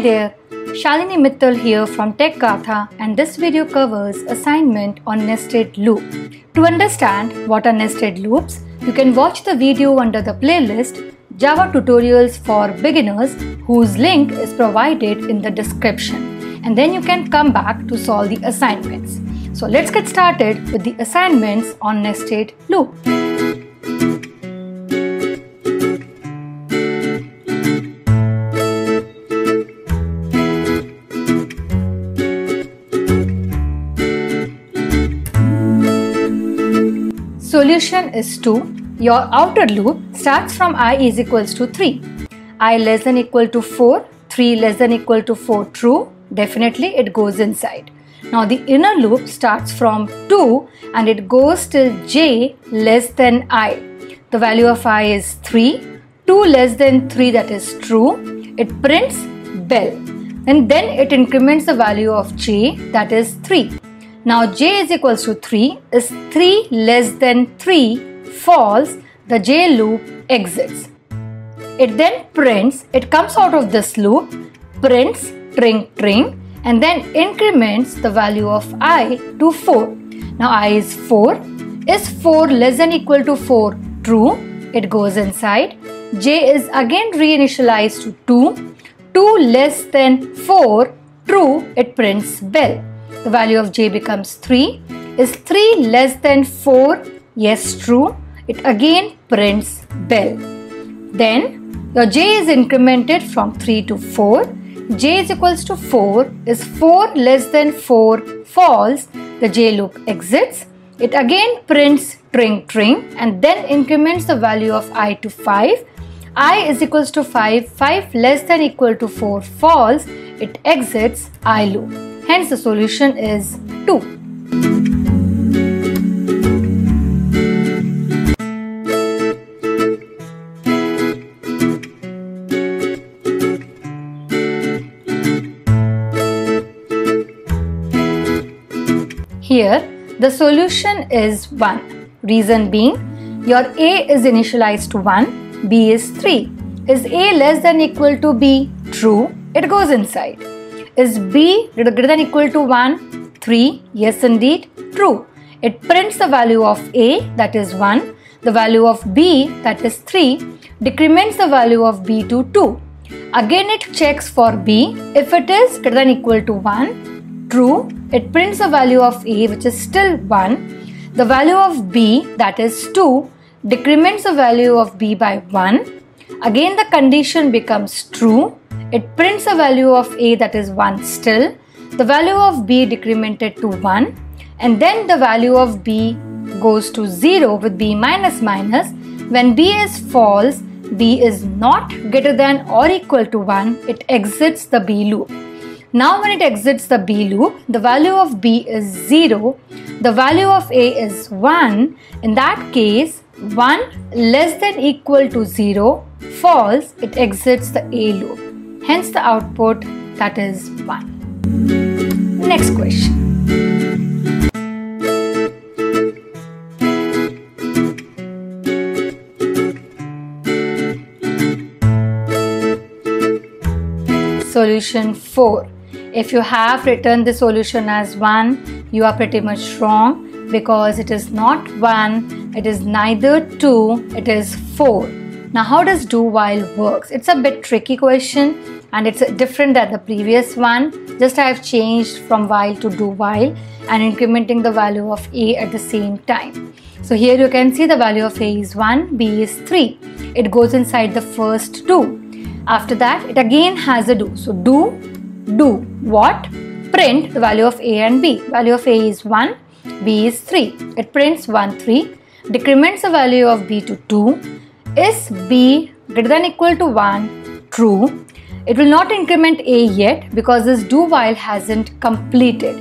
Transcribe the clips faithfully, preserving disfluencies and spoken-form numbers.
Hi there, Shalini Mittal here from TechGatha, and this video covers assignment on nested loop. To understand what are nested loops, you can watch the video under the playlist Java Tutorials for Beginners, whose link is provided in the description. And then you can come back to solve the assignments. So let's get started with the assignments on nested loop. Solution is two. Your outer loop starts from I is equals to three. I less than equal to four, three less than equal to four true, definitely it goes inside. Now the inner loop starts from two and it goes till j less than I. The value of I is three, two less than three, that is true, it prints bell. And then it increments the value of j, that is three. Now j is equals to three, is three less than three, false, the j loop exits. It then prints, it comes out of this loop, prints tring tring, and then increments the value of I to four. Now I is four, is four less than equal to four true, it goes inside. J is again reinitialized to two, two less than four true, it prints bell. The value of j becomes three, is three less than four, yes true, it again prints bell. Then your j is incremented from three to four, j is equals to four, is four less than four false, the j loop exits, it again prints tring tring, and then increments the value of I to five, I is equals to five, five less than equal to four false, it exits I loop. Hence, the solution is two. Here, the solution is one. Reason being, your A is initialized to one, B is three. Is A less than equal to B? True, it goes inside. Is B greater than equal to one? three. Yes indeed. True. It prints the value of A, that is one. The value of B, that is three. Decrements the value of B to two. Again it checks for B. If it is greater than equal to one, true. It prints the value of A, which is still one. The value of B, that is two. Decrements the value of B by one. Again the condition becomes true. It prints the value of A, that is one still, the value of B decremented to one, and then the value of B goes to zero with B minus minus. When B is false, B is not greater than or equal to one, it exits the B loop. Now when it exits the B loop, the value of B is zero, the value of A is one, in that case one less than equal to zero, false, it exits the A loop. Hence the output, that is one. Next question. Solution four. If you have written the solution as one, you are pretty much wrong, because it is not one, it is neither two, it is four. Now how does do while works? It's a bit tricky question and it's different than the previous one. Just I have changed from while to do while and incrementing the value of A at the same time. So here you can see the value of A is one, B is three. It goes inside the first do. After that it again has a do. So do, do, what? Print the value of A and B. Value of A is one, B is three. It prints one, three. Decrements the value of B to two. Is B greater than equal to one? True. It will not increment A yet because this do while hasn't completed.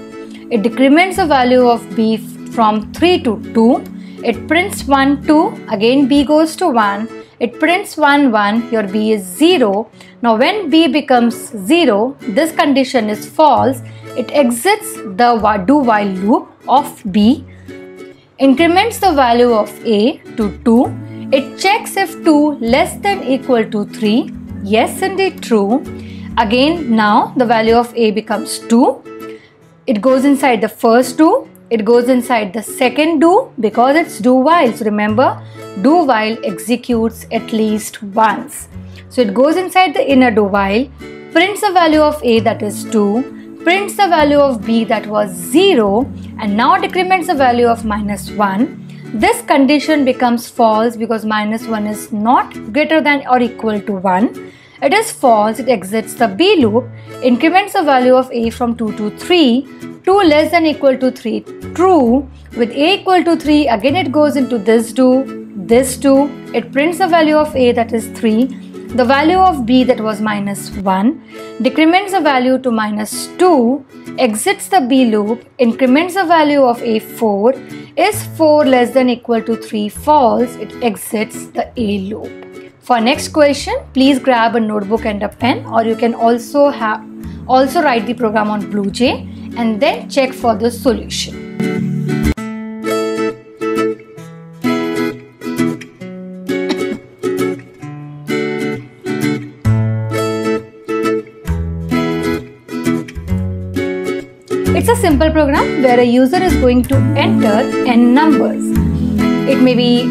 It decrements the value of B from three to two. It prints one, two. Again B goes to one. It prints one, one. Your B is zero. Now when B becomes zero, this condition is false. It exits the do while loop of B. Increments the value of A to two. It checks if two less than equal to three, yes indeed true. Again, now the value of a becomes two. It goes inside the first do. It goes inside the second do because it's do while. So remember, do while executes at least once. So it goes inside the inner do while, prints the value of a, that is two, prints the value of b, that was zero, and now decrements the value of minus one. This condition becomes false because minus one is not greater than or equal to one. It is false. It exits the B loop, increments the value of a from two to three, two less than equal to three, true. With a equal to three, again it goes into this do, this do, it prints the value of a, that is three, the value of b, that was minus one, decrements the value to minus two, exits the b loop, increments the value of a four, is four less than equal to three, false, it exits the a loop. For next question, please grab a notebook and a pen, or you can also have also write the program on BlueJ and then check for the solution. It's a simple program where a user is going to enter n numbers. It may be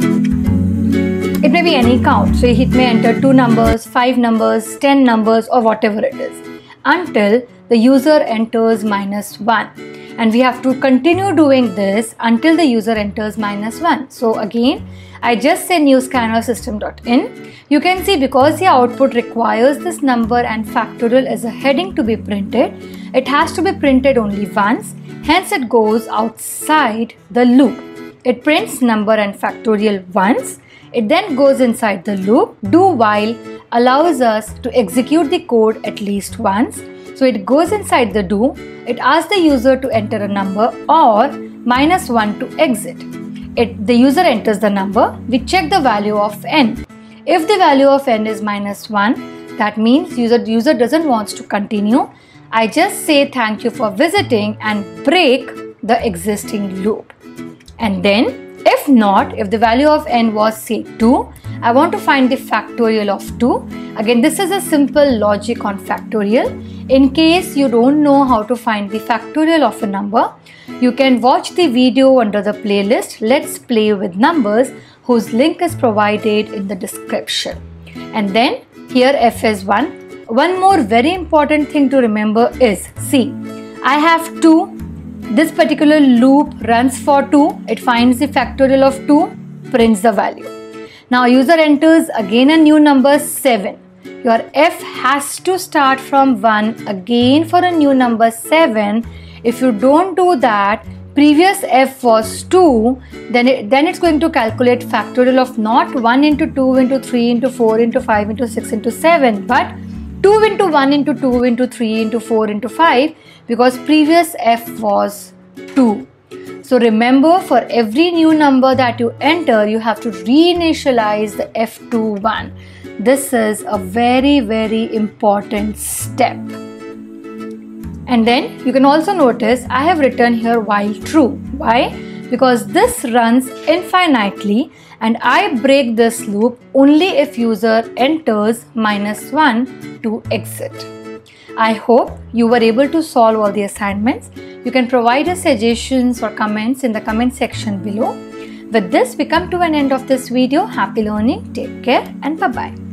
It may be any count, so it may enter two numbers, five numbers, ten numbers, or whatever it is, until the user enters minus one. And we have to continue doing this until the user enters minus one. So again, I just say new scanner system dot in. You can see because the output requires this number and factorial as a heading to be printed, it has to be printed only once, hence it goes outside the loop. It prints number and factorial once. It then goes inside the loop. Do while allows us to execute the code at least once. So it goes inside the do. It asks the user to enter a number or minus one to exit. It, the user enters the number. We check the value of n. If the value of n is minus one, that means user, user doesn't want to continue. I just say thank you for visiting and break the existing loop. And then if not, if the value of n was say two, I want to find the factorial of two. Again, this is a simple logic on factorial. In case you don't know how to find the factorial of a number, you can watch the video under the playlist Let's Play with Numbers, whose link is provided in the description. And then here f is one. One more very important thing to remember is, see, I have two. This particular loop runs for two, it finds the factorial of two, prints the value. Now user enters again a new number seven. Your f has to start from one again for a new number seven. If you don't do that, previous f was two, then, it, then it's going to calculate factorial of not one into two into three into four into five into six into seven, but two into one into two into three into four into five, because previous f was two. So remember, for every new number that you enter, you have to reinitialize the f two one. This is a very very important step. And then you can also notice I have written here while true. Why? Because this runs infinitely and I break this loop only if user enters minus one to exit. I hope you were able to solve all the assignments. You can provide us suggestions or comments in the comment section below. With this, we come to an end of this video. Happy learning, take care, and bye-bye.